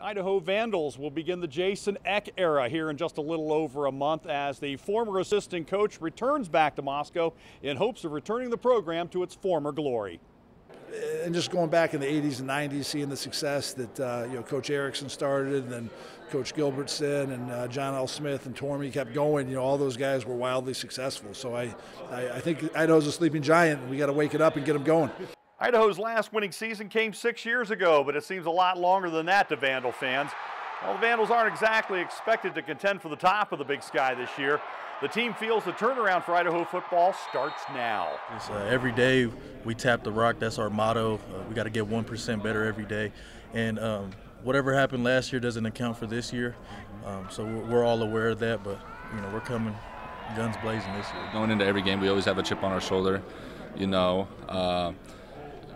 Idaho Vandals will begin the Jason Eck era here in just a little over a month as the former assistant coach returns back to Moscow in hopes of returning the program to its former glory. And just going back in the 80s and 90s, seeing the success that Coach Erickson started, and then Coach Gilbertson and John L. Smith and Tormi kept going. All those guys were wildly successful. So I think Idaho's a sleeping giant, and we got to wake it up and get them going. Idaho's last winning season came 6 years ago, but it seems a lot longer than that to Vandal fans. Well, the Vandals aren't exactly expected to contend for the top of the Big Sky this year. The team feels the turnaround for Idaho football starts now. Every day we tap the rock. That's our motto. We got to get 1% better every day. And whatever happened last year doesn't account for this year. So we're all aware of that, but we're coming guns blazing this year. Going into every game, we always have a chip on our shoulder.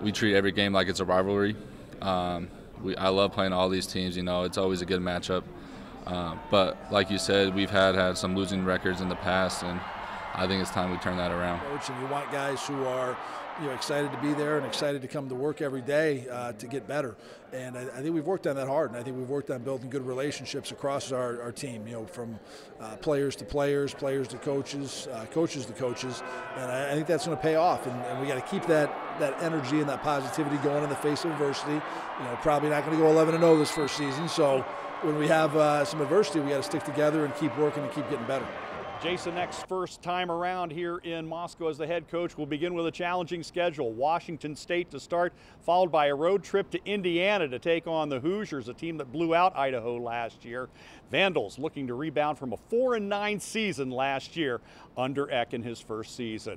We treat every game like it's a rivalry. I love playing all these teams. It's always a good matchup. But like you said, we've had some losing records in the past, and I think it's time we turn that around. And you want guys who are excited to be there and excited to come to work every day to get better. And I think we've worked on that hard, and I think we've worked on building good relationships across our team, from players to coaches, coaches to coaches. And I think that's going to pay off, and we got to keep that energy and that positivity going in the face of adversity. Probably not going to go 11-0 this first season, so when we have some adversity, we got to stick together and keep working and keep getting better. Jason Eck's first time around here in Moscow as the head coach will begin with a challenging schedule. Washington State to start, followed by a road trip to Indiana to take on the Hoosiers, a team that blew out Idaho last year. Vandals looking to rebound from a 4-9 season last year under Eck in his first season.